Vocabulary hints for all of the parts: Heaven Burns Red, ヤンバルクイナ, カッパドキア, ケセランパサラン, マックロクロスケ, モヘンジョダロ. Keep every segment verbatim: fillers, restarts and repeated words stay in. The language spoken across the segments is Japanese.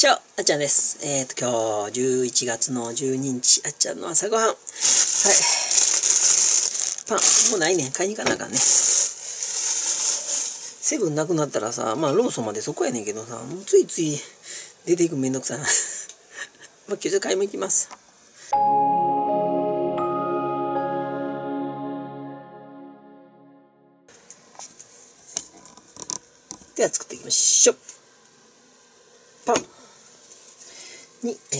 チャオ、あっちゃんです。えっと、今日じゅういちがつのじゅうににち、あっちゃんの朝ごはん。はい。パン、もうないねん。買いに行かなあかんね。セブンなくなったらさ、まあ、ローソンまでそこやねんけどさ、もうついつい出ていくめんどくさいな。まあ、今日じゃ買いも行きます。では、作っていきましょう。パン。に、え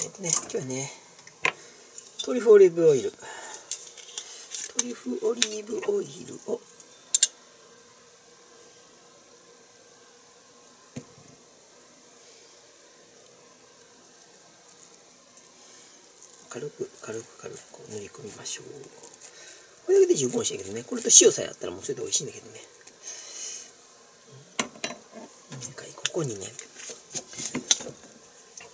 ーとね、今日はね、トリュフオリーブオイル。トリュフオリーブオイルを、軽く、軽く、軽くこう塗り込みましょう。これだけで十分美味しいけどね、これと塩さえあったらもうそれで美味しいんだけどね。ここにね、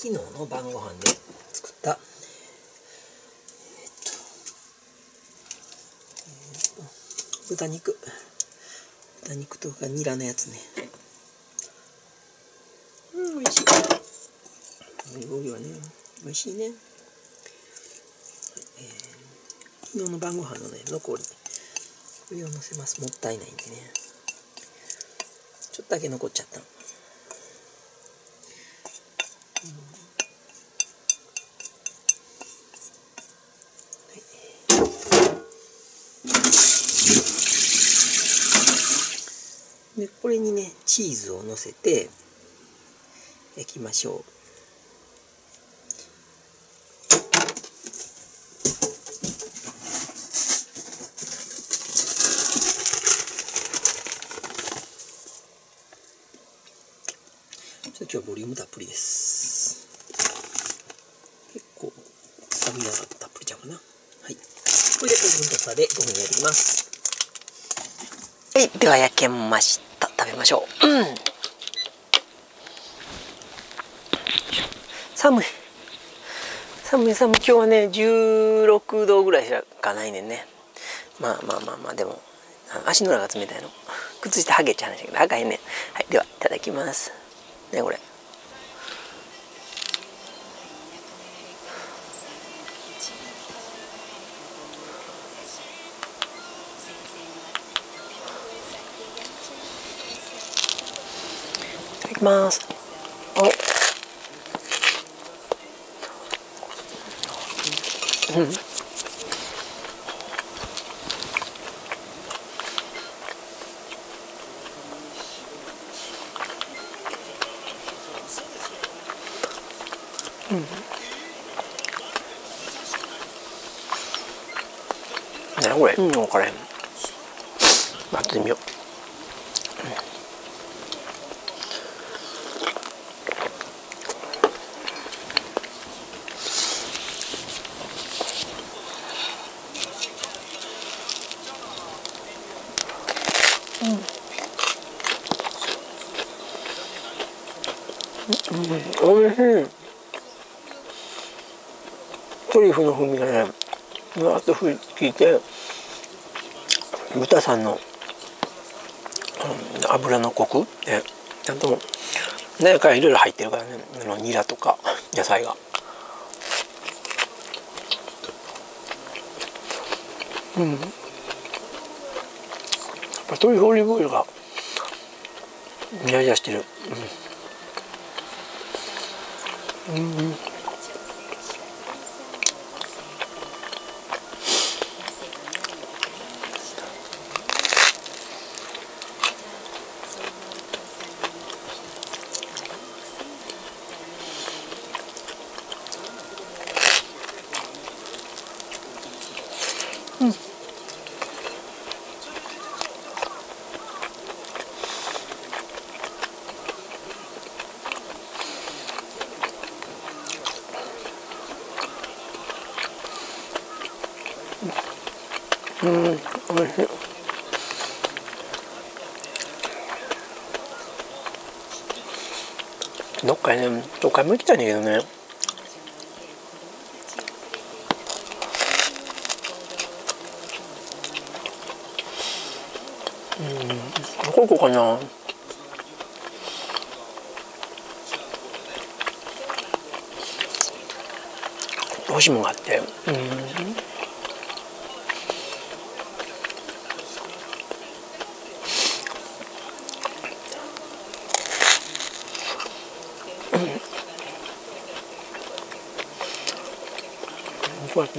昨日の晩ご飯で作った、えーとえー、と豚肉豚肉とかニラのやつね、うん、美味しい。オリーブオイルはね、美味しいね、えー、昨日の晩ご飯のね、残りこれをのせます。もったいないんでね、ちょっとだけ残っちゃったの。でこれにね、チーズをのせて焼きましょう。今日はボリュームたっぷりです。結構スタミナがたっぷりちゃうかな。はい、これでオーブントースターでごふんやります。はい、では焼けました。食べましょう、うん、寒い寒い寒い。今日はね、じゅうろくどぐらいしかないねんね。まあまあまあまあ、でも足の裏が冷たいの。靴下はげっちゃ話だけど、あかへんねん。はい、ではいただきますね。これいきます。お、うん、うん、これ意味分からへん。待ってみよう。うん、美味しい。トリュフの風味がね、うわっと効いて、豚さんの、うん、脂のコクね、あと何かいろいろ入ってるからね、あのニラとか野菜が、うん、やっぱトリュフオリーブオイルがニラニラしてる。うん、うん、うん、美味しい。どっかにね、どっかにも行きたいんだけどね。うん、どこ行こうかな。美味しいものがあって、うん、こうやって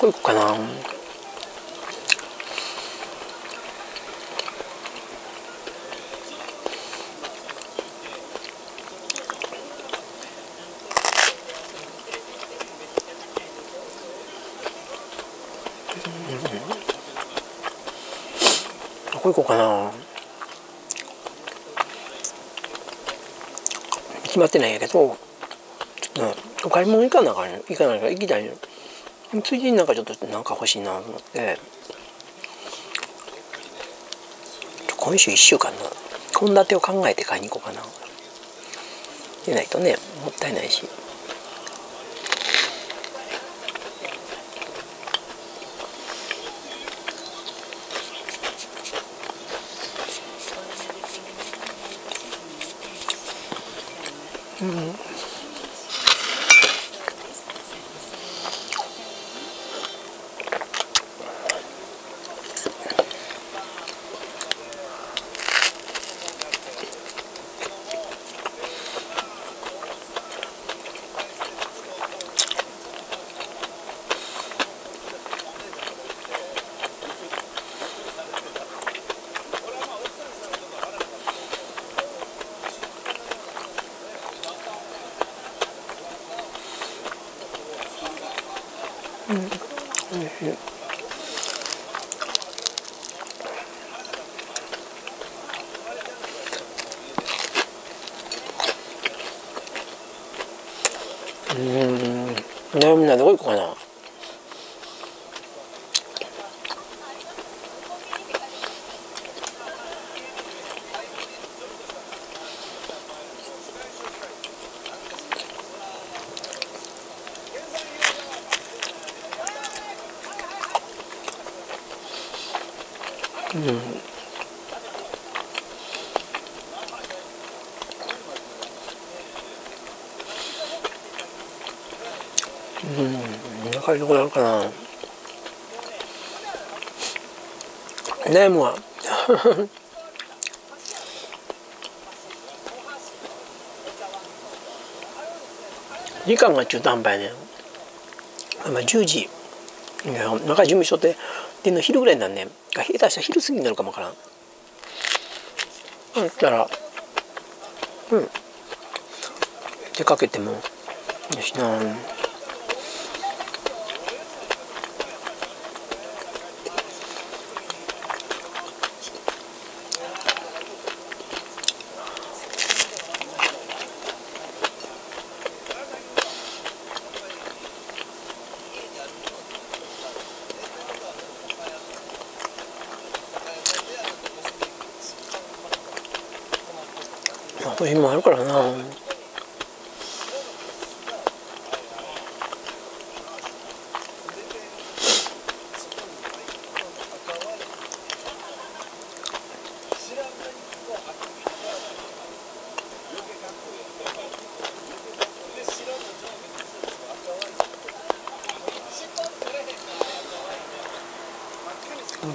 これ行くかな。これ行こうかな。決まってないんやけど、ちょっとお買い物行かなあかんよ、行かないから行きたいよ。ついでになんかちょっとなんか欲しいなと思って、今週いっしゅうかんの献立を考えて買いに行こうかな。でないとね、もったいないし。うん、うん、おいしい。うん、ねえ、みんなどこ行こうかな。うん、うん、中にどこだろうかな。レモンは時間が中途半端やねん。まあじゅうじ中準備しとってでの昼ぐらいになんねん。下手したら昼過ぎになるかもわからん。そしたらうん出かけてもよしな。そういうのもあるからな。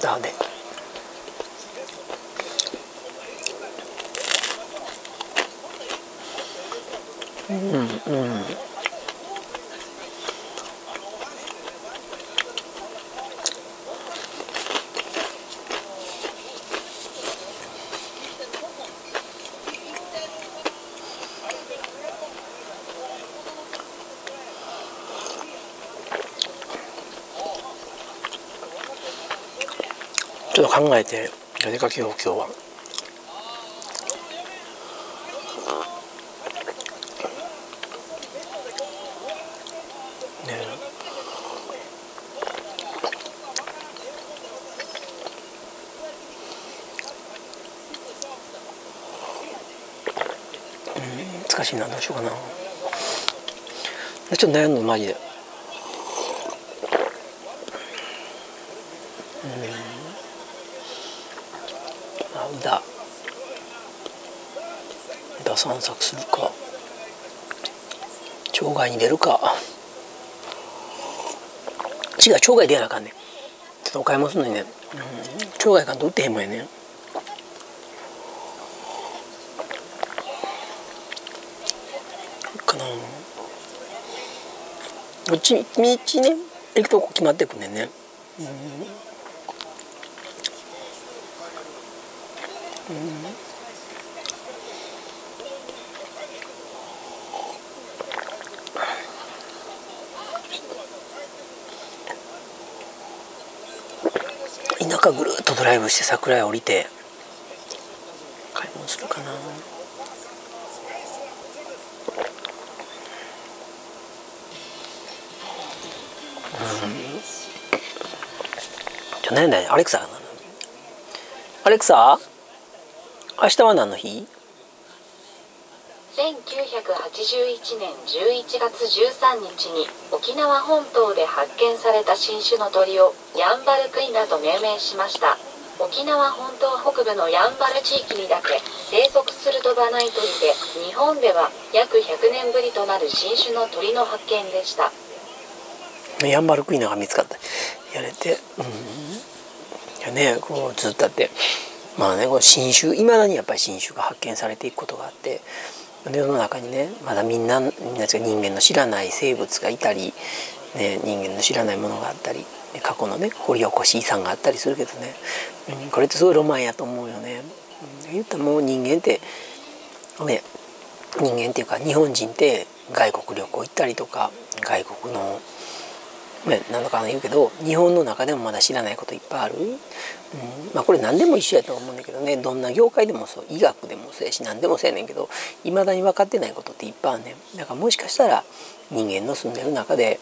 だね。うんうん、ちょっと考えて出かけよう今日は。難しいな、どうしようかな。ちょっと悩んのマジで。うん、あ、うだ。散策するか、町外に出るか。違う、町外出やなあかんねん。ちょっとお買い物すんのにね、うん、町外からと売ってへんもんやねん。かなどっち道ね行くとこ決まってくんねんね。うんうん、田舎ぐるっとドライブして桜へ降りて買い物するかな。何だよ、アレクサ。アレクサ、明日は何の日？せんきゅうひゃくはちじゅういちねんじゅういちがつじゅうさんにちに沖縄本島で発見された新種の鳥をヤンバルクイナと命名しました。沖縄本島北部のやんばる地域にだけ生息する飛ばない鳥で、日本では約ひゃくねんぶりとなる新種の鳥の発見でした。ヤンバルクイナが見つかったやれて、うん、いやね、こうずっとあって、まあね、この新種、いまだにやっぱり新種が発見されていくことがあって、世の中にね、まだみんなみんな人間の知らない生物がいたり、ね、人間の知らないものがあったり、過去のね掘り起こし遺産があったりするけどね、うん、これってすごいロマンやと思うよね。うん、言ったらもう人間ってね、人間っていうか日本人って外国旅行行ったりとか、外国の何だか言うけど、日本の中でもまだ知らないこといっぱいある。うん、まあこれ何でも一緒やと思うんだけどね、どんな業界でもそう、医学でもそうやし何でもそうやねんけど、いまだに分かってないことっていっぱいあるねん。だからもしかしたら人間の住んでる中で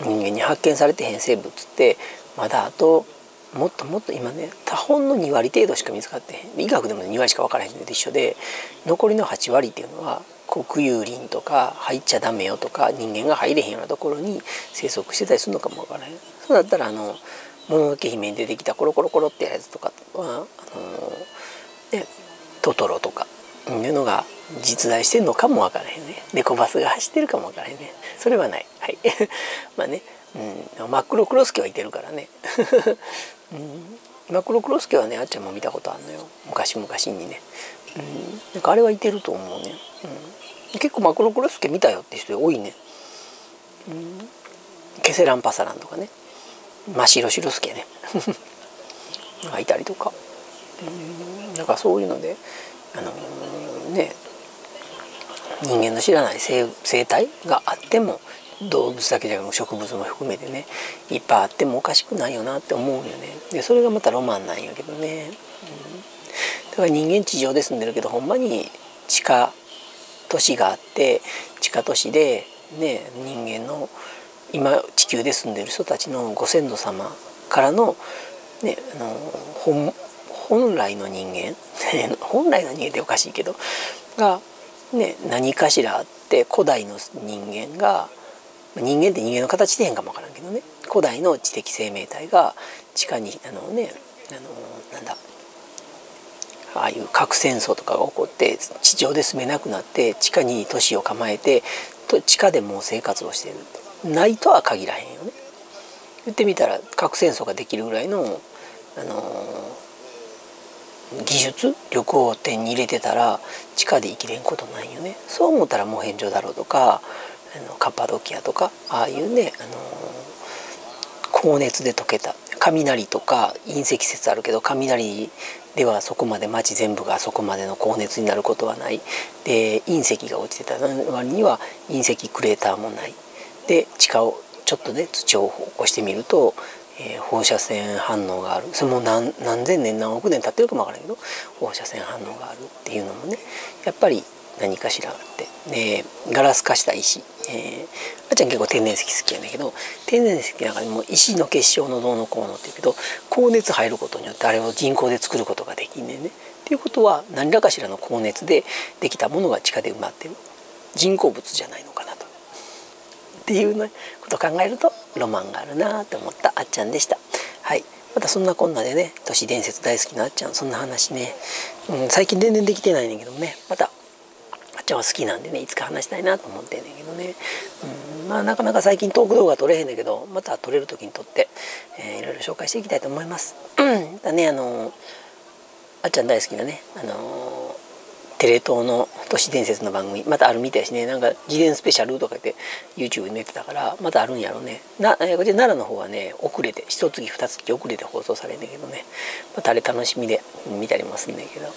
人間に発見されてへん生物ってまだあともっともっと、今ね他本のにわり程度しか見つかってへん、医学でもにわりしか分からへんのと一緒で、残りのはちわりっていうのは国有林とか入っちゃダメよとか、人間が入れへんようなところに生息してたりするのかもわからへん。そうだったらあの「もののけ姫」に出てきたコロコロコロってやつとかは、あのね、トトロとかいうのが実在してるのかもわからへんね。ネコバスが走ってるかもわからへんね。それはない、はいまあね、うん、マックロクロスケはいてるからね、うん、マックロクロスケはね、あっちゃんも見たことあるのよ、昔々にね。うん、なんかあれはいてると思うね。うん、結構マクロクロスケ見たよって人多いね。うん、ケセランパサランとかね、マシロシロスケねいたりとか、うん、なんかそういうので、あのー、ね、人間の知らない 生, 生態があっても、動物だけじゃなくて植物も含めてね、いっぱいあってもおかしくないよなって思うよね。でそれがまたロマンなんやけどね。うん、だから人間地上で住んでるけど、ほんまに地下都市があって、地下都市で、ね、人間の今地球で住んでる人たちのご先祖様からの、ね、あの 本, 本来の人間本来の人間っておかしいけどが、ね、何かしらあって、古代の人間が、人間って人間の形で変かもわからんけどね、古代の知的生命体が地下にあのね、あのなんだああいう核戦争とかが起こって、地上で住めなくなって地下に都市を構えて、地下でもう生活をしているないとは限らへんよね。言ってみたら核戦争ができるぐらいの、あのー、技術力を手に入れてたら地下で生きれんことないよね。そう思ったらモヘンジョダロとか、あのカッパドキアとか、ああいうね、あのー、高熱で溶けた雷とか、隕石説あるけど雷ではそこまで町全部がそこまでの高熱になることはない。で隕石が落ちてた割には隕石クレーターもない。で地下をちょっとね土を起こしてみると、えー、放射線反応がある。それも 何, 何千年何億年経ってるかもわからないけど、放射線反応があるっていうのもね、やっぱり何かしらあって。でガラス化した石、えー、あっちゃん結構天然石好きやねんけど、天然石の中でも石の結晶のどうのこうのって言うけど、高熱入ることによってあれを人工で作ることができんねんね。っていうことは何らかしらの高熱でできたものが地下で埋まってる人工物じゃないのかなと、っていうねことを考えるとロマンがあるなと思ったあっちゃんでした。はい、またそんなこんなでね、都市伝説大好きなあっちゃん、そんな話ね、うん、最近全然できてないねんけどね、またっちゃんは好きなんでね、いつか話したいなと思ってんだけどね、うん、まあなかなか最近トーク動画撮れへんだけど、また撮れる時に撮って、えー、いろいろ紹介していきたいと思いますだね、あのー、あっちゃん大好きなね、あのー、テレ東の都市伝説の番組またあるみたいしね、なんか「自伝スペシャル」とか言って ユーチューブ に出てたから、またあるんやろうね。なこれで奈良の方はね遅れて一月二月遅れて放送されるんだけどね、またあれ楽しみで見たりもするんだけど、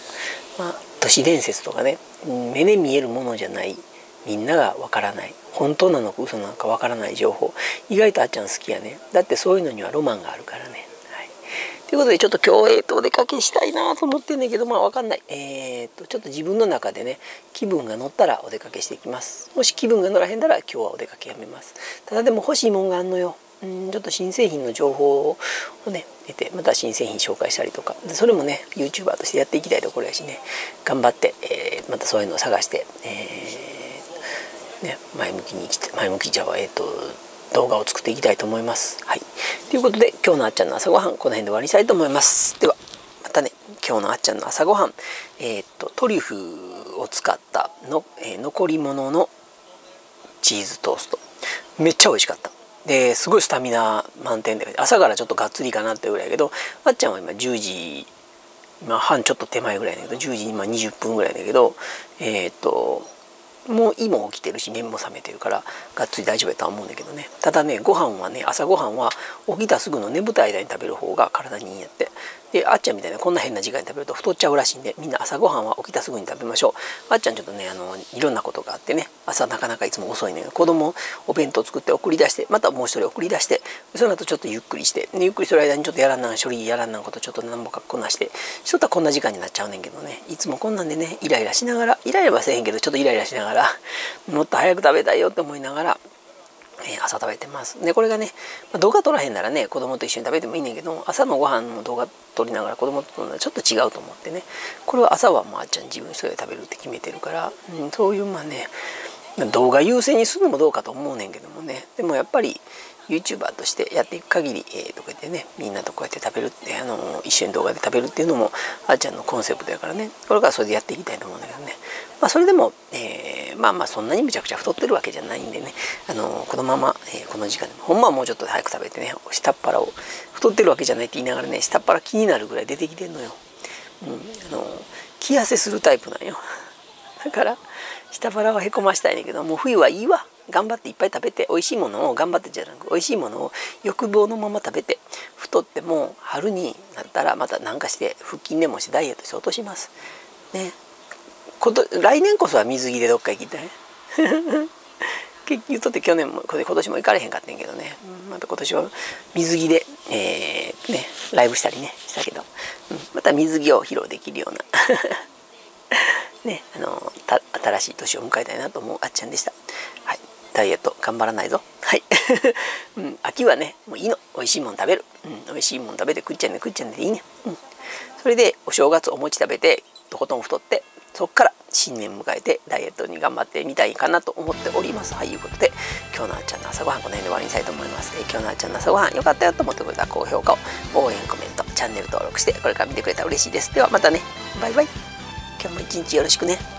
まあ都市伝説とかね、目で見えるものじゃない、みんながわからない、本当なのか嘘なのかわからない情報、意外とあっちゃん好きやね。だってそういうのにはロマンがあるからね。ということでちょっと今日、えーとお出かけしたいなと思ってんだけど、まあわかんない、えーとちょっと自分の中でね気分が乗ったらお出かけしていきます。もし気分が乗らへんだら今日はお出かけやめます。ただでも欲しいもんがあんのよ。うんちょっと新製品の情報をね得て、また新製品紹介したりとか、それもね ユーチューバー としてやっていきたいところやしね、頑張って、えー、またそういうのを探して、えーね、前向きに生きて前向きじゃあえっと動画を作っていきたいと思います。はい、ということで今日のあっちゃんの朝ごはんこの辺で終わりたいと思います。ではまたね。今日のあっちゃんの朝ごはん、えー、っとトリュフを使ったの、えー、残り物のチーズトースト、めっちゃ美味しかった。ですごいスタミナ満点で、朝からちょっとがっつりかなってぐらいやけど、あっちゃんは今じゅうじ今半ちょっと手前ぐらいだけど、じゅうじ今にじゅっぷんぐらいだけど、えー、っともう胃も起きてるし目も覚めてるからがっつり大丈夫やとは思うんだけどね。ただねご飯はね、朝ごはんは起きたすぐのねぶた間に食べる方が体にいいんやって。であっちゃんみたいなこんな変な時間に食べると太っちゃうらしいんで、みんな朝ごはんは起きたすぐに食べましょう。あっちゃんちょっとねあのいろんなことがあってね、朝なかなかいつも遅いね。子供お弁当作って送り出して、またもう一人送り出して、その後ちょっとゆっくりして、ね、ゆっくりする間にちょっとやらんなん処理やらんなんことちょっと何もかこなして、ちょっとこんな時間になっちゃうねんけどね、いつもこんなんでねイライラしながら、イライラはせえへんけどちょっとイライラしながらもっと早く食べたいよって思いながら、えー、朝食べてます。でこれがね、まあ、動画撮らへんならね子供と一緒に食べてもいいんだけど、朝のご飯の動画撮りながら子供とのはちょっと違うと思ってね、これは朝はもうあっちゃん自分一人で食べるって決めてるから、うん、そういうまあね動画優先にするのもどうかと思うねんけどもね、でもやっぱり ユーチューバー としてやっていく限り、えー、とこうやってねみんなとこうやって食べるって、あの一緒に動画で食べるっていうのもあっちゃんのコンセプトやからね、これからそれでやっていきたいと思うんだけどね。まあそれでも、えー、まあまあそんなにむちゃくちゃ太ってるわけじゃないんでね、あのー、このまま、えー、この時間でもほんまはもうちょっと早く食べてね、下っ腹を太ってるわけじゃないって言いながらね下っ腹気になるぐらい出てきてんのよ、うん、あのー、気痩せするタイプなんよだから下腹はへこましたいんだけど、もう冬はいいわ、頑張っていっぱい食べて、美味しいものを頑張ってじゃなく美味しいものを欲望のまま食べて、太っても春になったらまた何かして腹筋でもしてダイエットして落としますね。こと来年こそは水着でどっか行きたい結局とって去年も今年も行かれへんかったんけどね、また今年は水着で、えー、ねライブしたりねしたけど、うん、また水着を披露できるようなね、あのた新しい年を迎えたいなと思うあっちゃんでした。はい、ダイエット頑張らないぞ。はい、うん、秋はねもういいの、美味しいもん食べる、うん、美味しいもん食べて食っちゃうね食っちゃうねでいいね、うん、それでお正月お餅食べてとことん太って、そこから新年迎えてダイエットに頑張ってみたいかなと思っております。はい、ということで今日のあっちゃんの朝ごはんこの辺で終わりにしたいと思います。えー、今日のあっちゃんの朝ごはん良かったよと思ってくれたら高評価を、応援コメント、チャンネル登録してこれから見てくれたら嬉しいです。ではまたね、バイバイ。今日も一日よろしくね。